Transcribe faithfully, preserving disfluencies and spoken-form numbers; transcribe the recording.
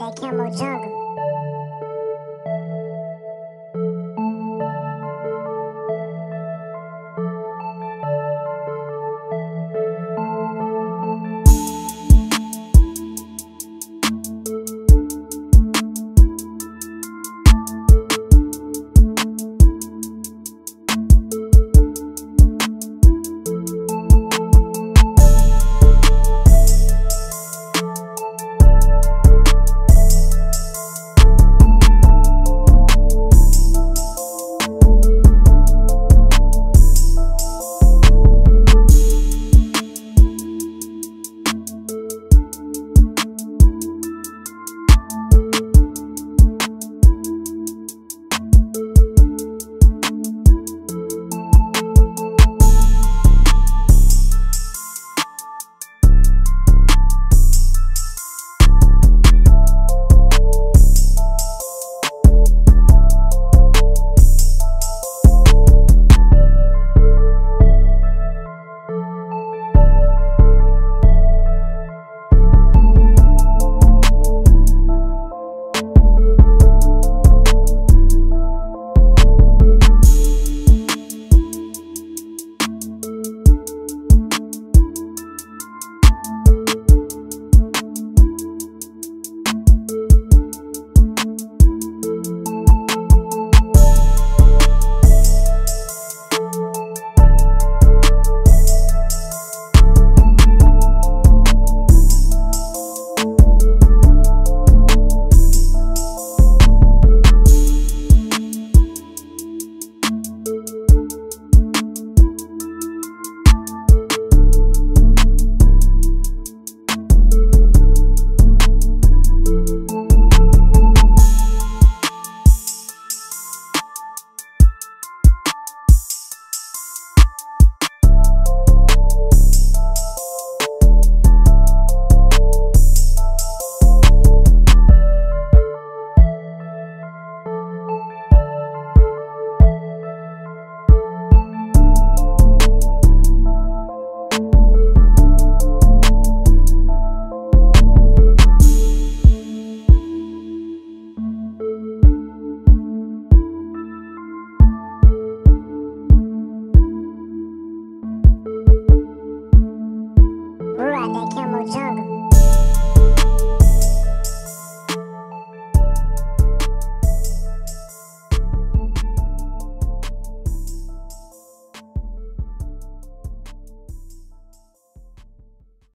des Camojungles.